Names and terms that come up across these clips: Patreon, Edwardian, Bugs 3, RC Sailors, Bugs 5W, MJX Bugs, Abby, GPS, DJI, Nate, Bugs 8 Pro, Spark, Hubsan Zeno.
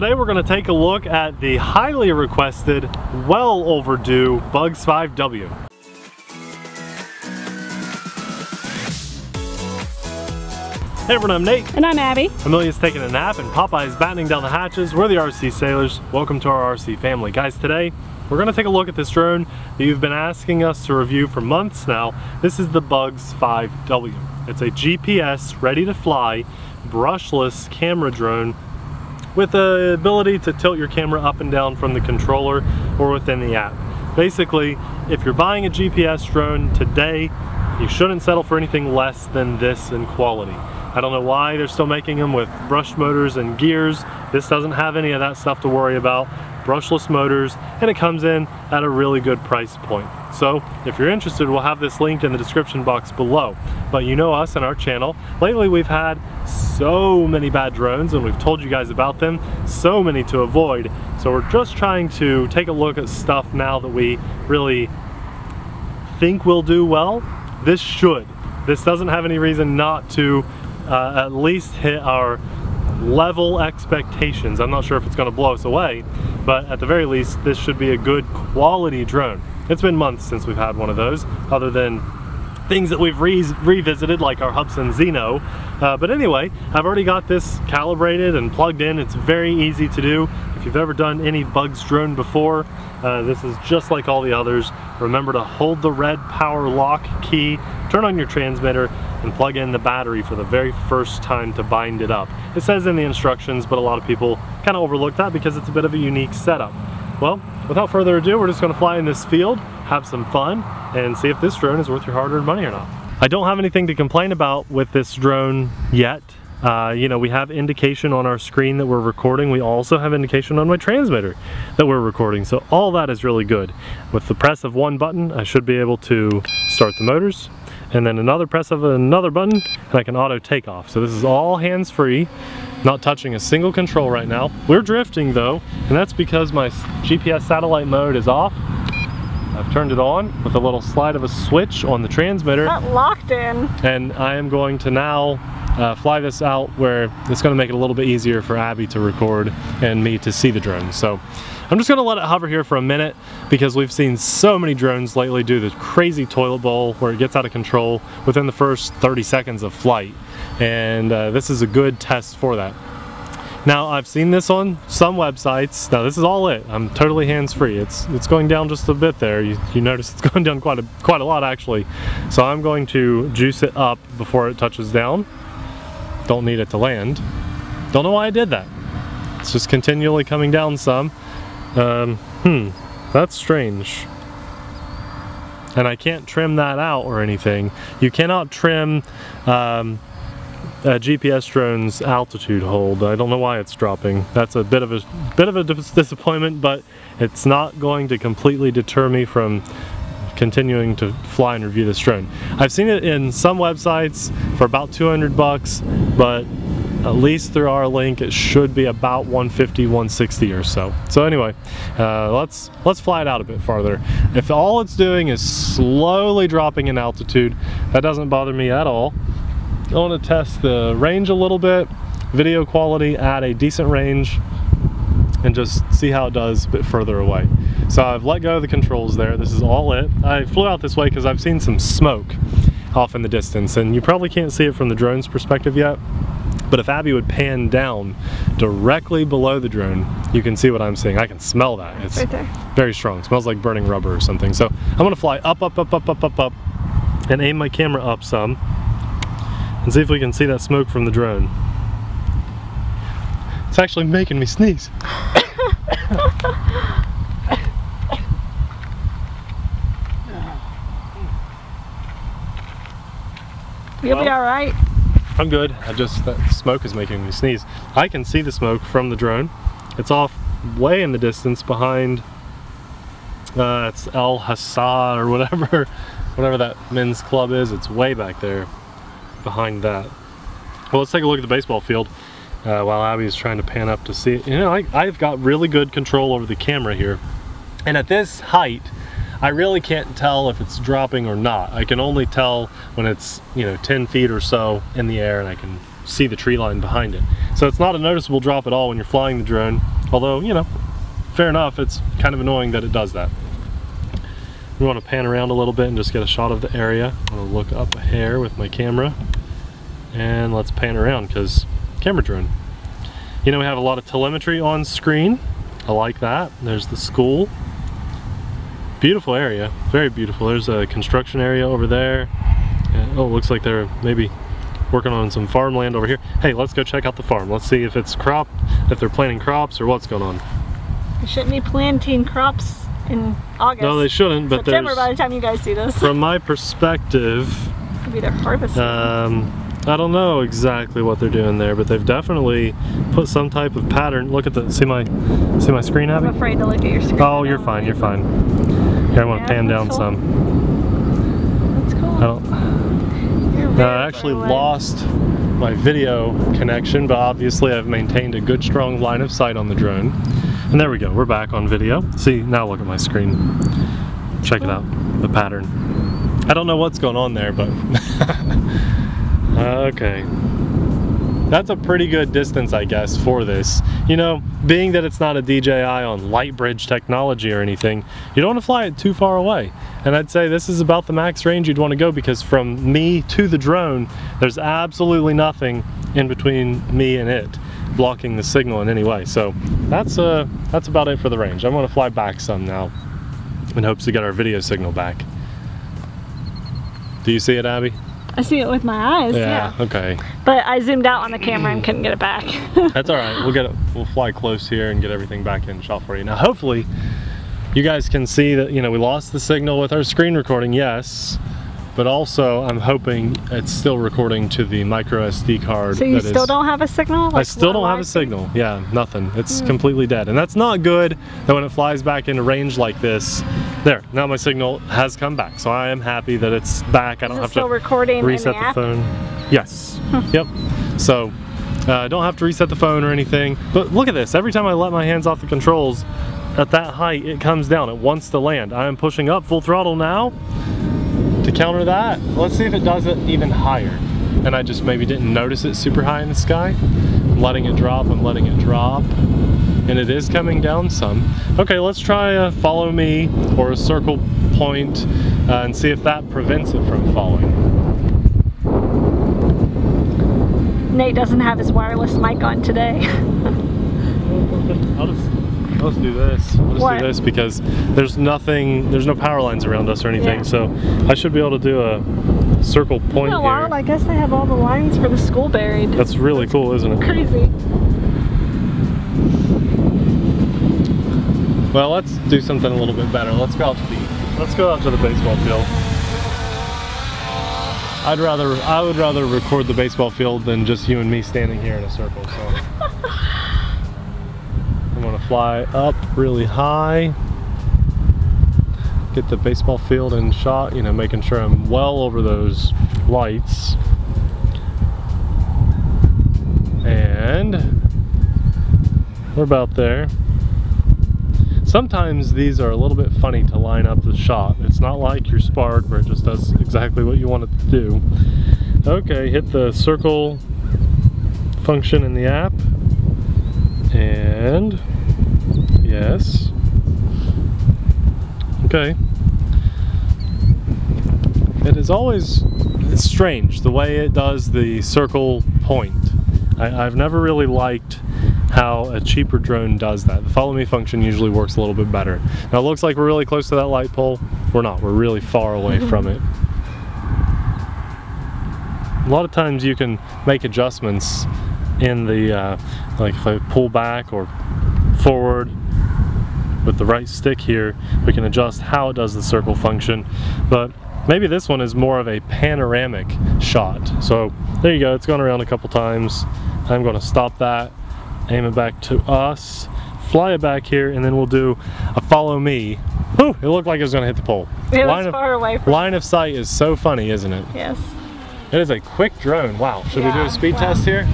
Today we're going to take a look at the highly requested, well overdue Bugs 5W. Hey everyone, I'm Nate. And I'm Abby. Amelia's taking a nap and Popeye's battening down the hatches. We're the RC Sailors. Welcome to our RC family. Guys, today we're going to take a look at this drone that you've been asking us to review for months now. This is the Bugs 5W. It's a GPS ready to fly, brushless camera drone with the ability to tilt your camera up and down from the controller or within the app. Basically, if you're buying a GPS drone today, you shouldn't settle for anything less than this in quality. I don't know why they're still making them with brush motors and gears. This doesn't have any of that stuff to worry about. Brushless motors, and it comes in at a really good price point. So if you're interested, we'll have this linked in the description box below. But you know us and our channel. Lately we've had so many bad drones and we've told you guys about them, so many to avoid. So we're just trying to take a look at stuff now that we really think will do well. This should. This doesn't have any reason not to at least hit our level expectations. I'm not sure if it's going to blow us away, but at the very least this should be a good quality drone. It's been months since we've had one of those, other than things that we've revisited like our Hubsan Zeno. But anyway, I've already got this calibrated and plugged in. It's very easy to do. If you've ever done any Bugs drone before, this is just like all the others. Remember to hold the red power lock key, turn on your transmitter, and plug in the battery for the very first time to bind it up. It says in the instructions, but a lot of people kind of overlook that because it's a bit of a unique setup. Well, without further ado, we're just going to fly in this field, have some fun, and see if this drone is worth your hard-earned money or not. I don't have anything to complain about with this drone yet. You know, we have indication on our screen that we're recording. We also have indication on my transmitter that we're recording. So all that is really good. With the press of one button, I should be able to start the motors, and then another press of another button, and I can auto take off. So this is all hands-free, not touching a single control right now. We're drifting though, and that's because my GPS satellite mode is off. I've turned it on with a little slide of a switch on the transmitter. It's not locked in. And I am going to now fly this out where it's gonna make it a little bit easier for Abby to record and me to see the drone. So I'm just gonna let it hover here for a minute because we've seen so many drones lately do this crazy toilet bowl where it gets out of control within the first 30 seconds of flight. And this is a good test for that. Now, I've seen this on some websites. Now, this is all it. I'm totally hands-free. It's going down just a bit there. You notice it's going down quite a lot, actually. So I'm going to juice it up before it touches down. Don't need it to land. Don't know why I did that. It's just continually coming down some. That's strange. And I can't trim that out or anything. You cannot trim GPS drone's altitude hold. I don't know why it's dropping. That's a bit of a disappointment, but it's not going to completely deter me from continuing to fly and review this drone. I've seen it in some websites for about 200 bucks, but at least through our link it should be about 150, 160 or so. So anyway, let's fly it out a bit farther. If all it's doing is slowly dropping in altitude, that doesn't bother me at all. I want to test the range a little bit, video quality at a decent range, and just see how it does a bit further away. So I've let go of the controls there. This is all it. I flew out this way because I've seen some smoke off in the distance, and you probably can't see it from the drone's perspective yet. But if Abby would pan down directly below the drone, you can see what I'm seeing. I can smell that. It's right there. Very strong. It smells like burning rubber or something. So I'm gonna fly up, and aim my camera up some, and see if we can see that smoke from the drone. It's actually making me sneeze. You'll be all right. I'm good. That smoke is making me sneeze. I can see the smoke from the drone. It's off way in the distance behind, it's El Hassad or whatever that men's club is. It's way back there behind that. Well, let's take a look at the baseball field while Abby's trying to pan up to see it. You know, I've got really good control over the camera here. And at this height, I really can't tell if it's dropping or not. I can only tell when it's, you know, 10 feet or so in the air, and I can see the tree line behind it. So it's not a noticeable drop at all when you're flying the drone, although, you know, fair enough, it's kind of annoying that it does that. We want to pan around a little bit and just get a shot of the area. I'm going to look up a hair with my camera, and let's pan around because camera drone. You know, we have a lot of telemetry on screen. I like that. There's the school. Beautiful area, very beautiful. There's a construction area over there. Oh, it looks like they're maybe working on some farmland over here. Hey, let's go check out the farm. Let's see if it's crop, if they're planting crops or what's going on. They shouldn't be planting crops in August. No, they shouldn't, but September by the time you guys see this. From my perspective, could be their harvest. I don't know exactly what they're doing there, but they've definitely put some type of pattern. Look at the, see my screen, Abby? I'm afraid to look at your screen. Oh, you're fine, you're fine. Here, I want to pan down some. That's cool. I don't, I actually lost my video connection, but obviously I've maintained a good, strong line of sight on the drone. And there we go, we're back on video. See, now look at my screen. Check it out, the pattern. I don't know what's going on there, but... Okay, that's a pretty good distance, I guess, for this. You know, being that it's not a DJI on Lightbridge technology or anything, you don't want to fly it too far away. And I'd say this is about the max range you'd want to go, because from me to the drone, there's absolutely nothing in between me and it blocking the signal in any way. So that's about it for the range. I'm going to fly back some now in hopes to get our video signal back. Do you see it, Abby? I see it with my eyes, yeah. Okay. But I zoomed out on the camera and couldn't get it back. That's all right. We'll get it. We'll fly close here and get everything back in shot for you. Now, hopefully, you guys can see that, you know, we lost the signal with our screen recording, yes, but also I'm hoping it's still recording to the micro SD card. So you still don't have a signal? I still don't have a signal. Yeah, nothing. It's completely dead, and that's not good. That when it flies back into range like this. There, now my signal has come back, so I am happy that it's back. I don't have to reset the phone. Yes. Yep. So I don't have to reset the phone or anything. But look at this. Every time I let my hands off the controls at that height, it comes down. It wants to land. I am pushing up full throttle now to counter that. Let's see if it does it even higher. And I just maybe didn't notice it super high in the sky. I'm letting it drop. I'm letting it drop. And it is coming down some. Okay, let's try a follow me or a circle point, and see if that prevents it from falling. Nate doesn't have his wireless mic on today. I'll just do this. I'll just do this because there's nothing, there's no power lines around us or anything, so I should be able to do a circle point here. Wild. I guess they have all the lines for the school buried. That's really cool, isn't it? Crazy. Well, let's do something a little bit better. Let's go out to the baseball field. I would rather record the baseball field than just you and me standing here in a circle. So I'm gonna fly up really high, get the baseball field in shot. You know, making sure I'm well over those lights, and we're about there. Sometimes these are a little bit funny to line up the shot. It's not like your Spark where it just does exactly what you want it to do. Okay, hit the circle function in the app. And yes. Okay. It is always, it's strange the way it does the circle point. I've never really liked how a cheaper drone does that. The follow me function usually works a little bit better. Now it looks like we're really close to that light pole. We're not, we're really far away from it. A lot of times you can make adjustments in the, like if I pull back or forward with the right stick here, we can adjust how it does the circle function. But maybe this one is more of a panoramic shot. So there you go, it's gone around a couple times. I'm gonna stop that. Aim it back to us, fly it back here, and then we'll do a follow me. Whew, it looked like it was gonna hit the pole. It was far away from line of sight is so funny, isn't it? Yes. It is a quick drone. Wow, should we do a speed test here?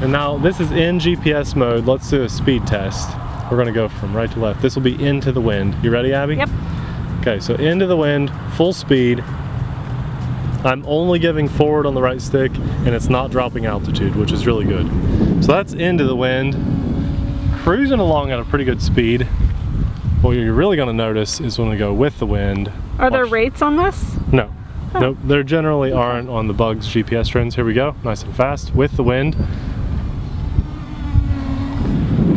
And now this is in GPS mode. Let's do a speed test. We're gonna go from right to left. This will be into the wind. You ready, Abby? Yep. Okay, so into the wind, full speed. I'm only giving forward on the right stick and it's not dropping altitude, which is really good. So that's into the wind, cruising along at a pretty good speed. What you're really going to notice is when we go with the wind. Are there rates on this? No. Oh. Nope, there generally aren't on the Bugs GPS trends. Here we go, nice and fast, with the wind.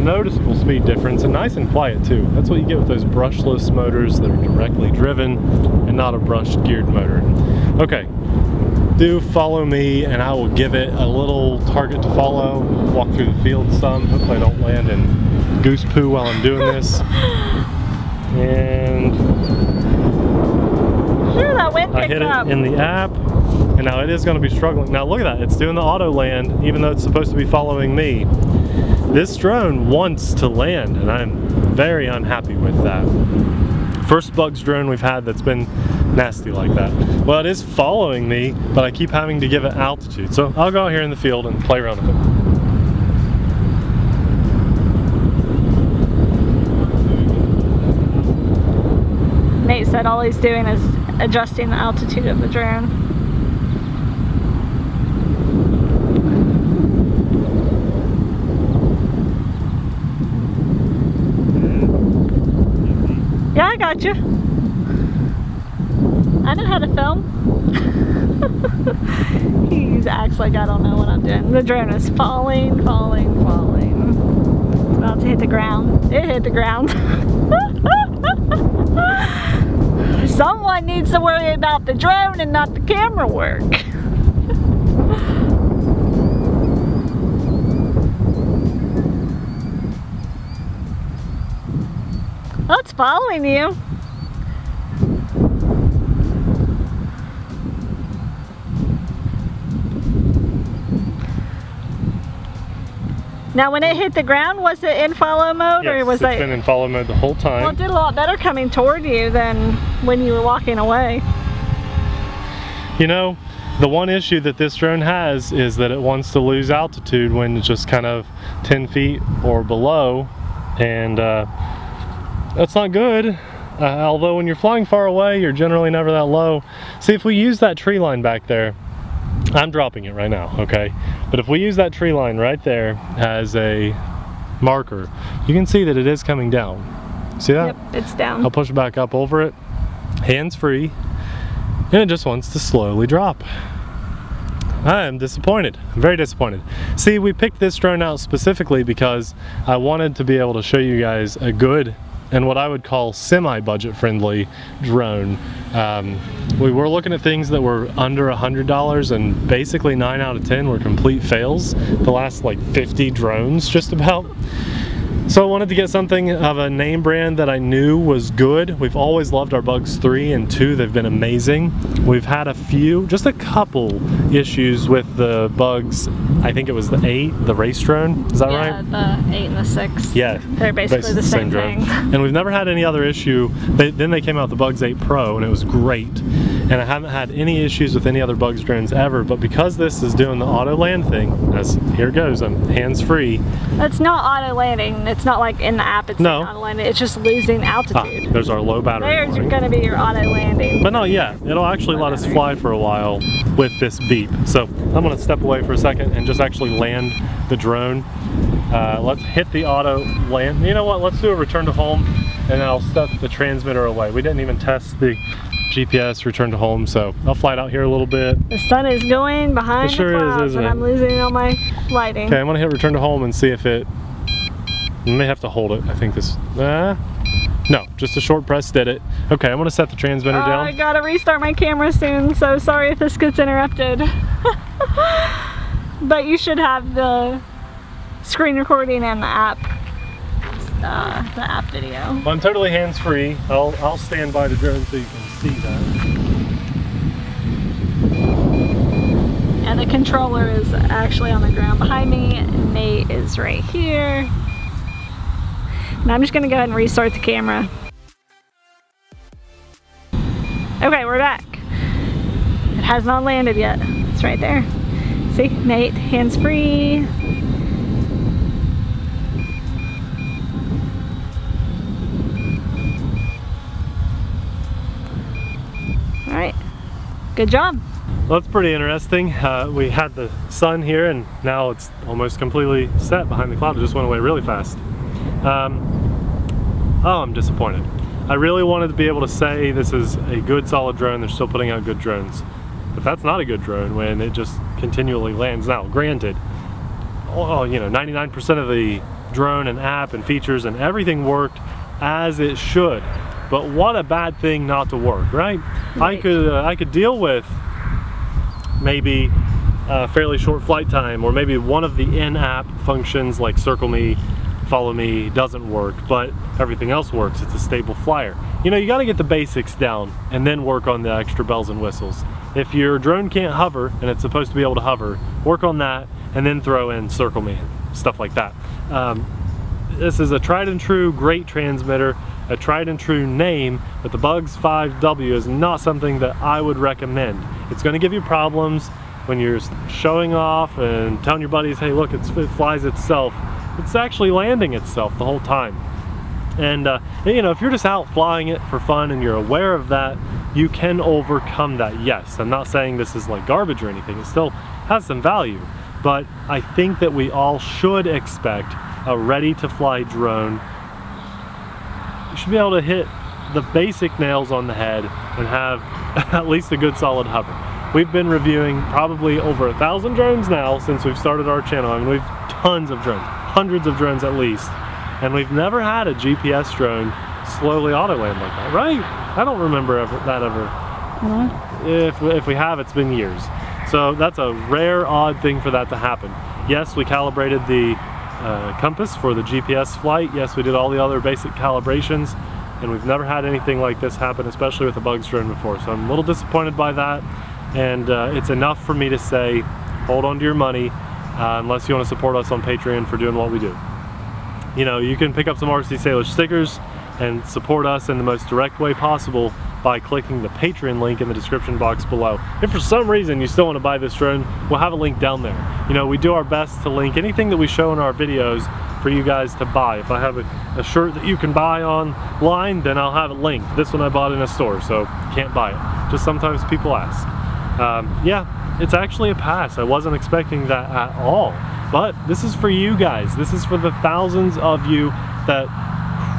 Noticeable speed difference, and nice and quiet too. That's what you get with those brushless motors that are directly driven and not a brushed geared motor. Okay, do follow me and I will give it a little target to follow, walk through the field some, hopefully I don't land in goose poo while I'm doing this. I hit it in the app, and now it is going to be struggling. Now look at that, it's doing the auto land, even though it's supposed to be following me. This drone wants to land, and I'm very unhappy with that. First Bugs drone we've had that's been nasty like that. Well, it is following me, but I keep having to give it altitude. So I'll go out here in the field and play around with it. Nate said all he's doing is adjusting the altitude of the drone. Yeah, I got you. I know how to film. He acts like I don't know what I'm doing. The drone is falling, falling, falling. It's about to hit the ground. It hit the ground. Someone needs to worry about the drone and not the camera work. Oh, it's following you. Now when it hit the ground, was it in follow mode? Yes, or was it's been in follow mode the whole time. Well, it did a lot better coming toward you than when you were walking away. You know, the one issue that this drone has is that it wants to lose altitude when it's just kind of 10 feet or below, and that's not good. Although when you're flying far away, you're generally never that low. See, if we use that tree line back there, I'm dropping it right now, okay? But if we use that tree line right there as a marker, you can see that it is coming down. See that? Yep, it's down. I'll push back up over it, hands free, and it just wants to slowly drop. I am disappointed. I'm very disappointed. See, we picked this drone out specifically because I wanted to be able to show you guys a good and what I would call semi-budget friendly drone. We were looking at things that were under $100, and basically 9 out of 10 were complete fails. The last like 50 drones just about. So I wanted to get something of a name brand that I knew was good. We've always loved our Bugs 3 and 2, they've been amazing. We've had a few, just a couple issues with the Bugs, I think it was the 8, the race drone, is that right? Yeah, the 8 and the 6. Yeah. They're basically the same drone. And we've never had any other issue. Then they came out with the Bugs 8 Pro and it was great. And I haven't had any issues with any other Bugs drones ever, but because this is doing the auto land thing, here it goes, I'm hands free. It's not auto landing. It's not like in the app, it's no. Auto landing, it's just losing altitude. Ah, there's our low battery. There's going to be your auto landing. But not yet. It'll actually let us fly for a while with this beep. So I'm going to step away for a second and just actually land the drone. Let's hit the auto land. You know what, let's do a return to home and I'll step the transmitter away. We didn't even test the GPS return to home, so I'll fly it out here a little bit. The sun is going behind the clouds and I'm losing all my lighting. Okay, I'm going to hit return to home and see if it... You may have to hold it. I think this, no, just a short press did it. Okay, I'm gonna set the transmitter down. I gotta restart my camera soon, so sorry if this gets interrupted. But you should have the screen recording and the app video. Well, I'm totally hands-free. I'll stand by the drone so you can see that. And the controller is actually on the ground behind me. Nate is right here. And I'm just gonna go ahead and restart the camera. Okay, we're back. It has not landed yet. It's right there. See, Nate, hands free. All right, good job. Well, that's pretty interesting. We had the sun here and now it's almost completely set behind the cloud. It just went away really fast. Oh, I'm disappointed. I really wanted to be able to say this is a good solid drone. They're still putting out good drones. But that's not a good drone when it just continually lands. Now, granted, you know, 99% of the drone and app and features and everything worked as it should. But what a bad thing not to work, right? I could deal with maybe a fairly short flight time, or maybe one of the in-app functions like circle me, follow me doesn't work, but everything else works. It's a stable flyer. You know, you got to get the basics down and then work on the extra bells and whistles. If your drone can't hover and it's supposed to be able to hover, work on that and then throw in circle me, stuff like that. This is a tried and true great transmitter, a tried and true name, but the Bugs 5W is not something that I would recommend. It's going to give you problems when you're showing off and telling your buddies, hey, look, it flies itself. It's actually landing itself the whole time. And you know, if you're just out flying it for fun and you're aware of that, you can overcome that. Yes, I'm not saying this is like garbage or anything. It still has some value. But I think that we all should expect a ready-to-fly drone. You should be able to hit the basic nails on the head and have at least a good solid hover. We've been reviewing probably over 1,000 drones now since we've started our channel. I mean, we've tons of drones, hundreds of drones at least. And we've never had a GPS drone slowly auto-land like that, right? I don't remember that ever. Mm-hmm. If we have, it's been years. So that's a rare, odd thing for that to happen. Yes, we calibrated the compass for the GPS flight. Yes, we did all the other basic calibrations, and we've never had anything like this happen, especially with a Bugs drone before. So I'm a little disappointed by that, and it's enough for me to say, hold on to your money, unless you want to support us on Patreon for doing what we do. You know, you can pick up some RC Sailor stickers and support us in the most direct way possible by clicking the Patreon link in the description box below. If for some reason you still want to buy this drone, we'll have a link down there. You know, we do our best to link anything that we show in our videos for you guys to buy. If I have a shirt that you can buy online, then I'll have it linked. This one I bought in a store, so can't buy it. Just sometimes people ask. Yeah, it's actually a pass. I wasn't expecting that at all. But this is for you guys. This is for the thousands of you that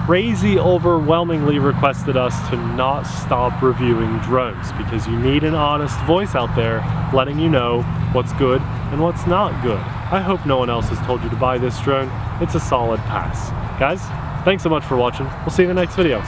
crazy overwhelmingly requested us to not stop reviewing drones, because you need an honest voice out there letting you know what's good and what's not good. I hope no one else has told you to buy this drone. It's a solid pass. Guys, thanks so much for watching. We'll see you in the next video.